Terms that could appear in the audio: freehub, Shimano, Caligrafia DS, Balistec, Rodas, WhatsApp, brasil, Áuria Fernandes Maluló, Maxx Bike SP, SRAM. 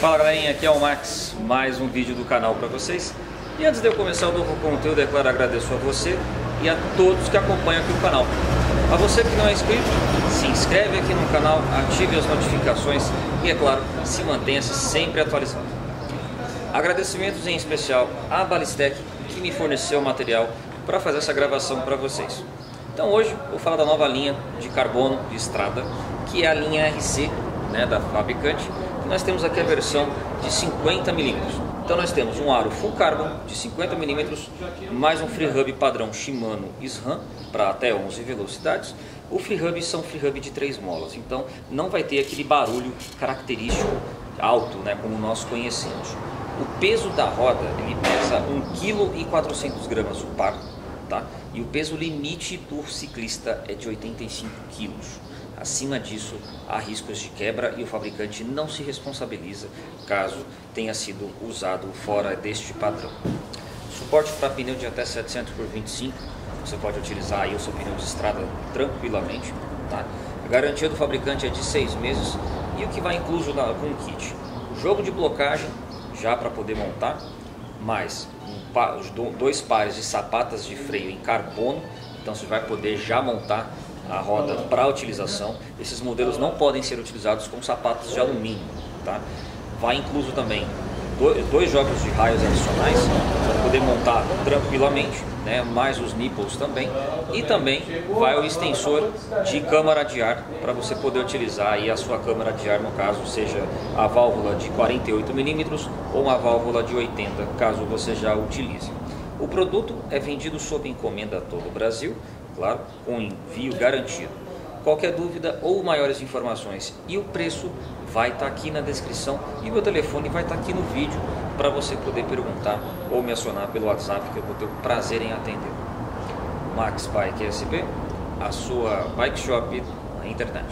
Fala galerinha, aqui é o Max, mais um vídeo do canal para vocês. E antes de eu começar o novo conteúdo, é claro, agradeço a você e a todos que acompanham aqui o canal. A você que não é inscrito, se inscreve aqui no canal, ative as notificações e, é claro, se mantenha-se sempre atualizado. Agradecimentos em especial à Balistec, que me forneceu o material para fazer essa gravação para vocês. Então hoje vou falar da nova linha de carbono de estrada, que é a linha RC, né, da fabricante. Nós temos aqui a versão de 50 mm. Então nós temos um aro full carbon de 50 mm, mais um free hub padrão Shimano SRAM para até 11 velocidades. O free hub são free hub de 3 molas, então não vai ter aquele barulho característico alto, né, como nós conhecemos. O peso da roda, ele pesa 1,4 kg o par, tá? E o peso limite do ciclista é de 85 kg. Acima disso, há riscos de quebra e o fabricante não se responsabiliza caso tenha sido usado fora deste padrão. Suporte para pneu de até 700 por 25, você pode utilizar aí o seu pneu de estrada tranquilamente, tá? A garantia do fabricante é de 6 meses e o que vai incluso com o kit: o jogo de blocagem já para poder montar, mais dois pares de sapatas de freio em carbono, então você vai poder já montar a roda para utilização. Esses modelos não podem ser utilizados com sapatos de alumínio, tá? Vai incluso também dois jogos de raios adicionais para poder montar tranquilamente, né? Mais os nipples também, e também vai o extensor de câmara de ar para você poder utilizar aí a sua câmara de ar, no caso, seja a válvula de 48 mm ou uma válvula de 80, caso você já utilize. O produto é vendido sob encomenda a todo o Brasil, claro, com envio garantido. Qualquer dúvida ou maiores informações e o preço vai estar aqui na descrição, e meu telefone vai estar aqui no vídeo para você poder perguntar ou me acionar pelo WhatsApp, que eu vou ter o prazer em atender. Maxx Bike SP, a sua bike shop na internet.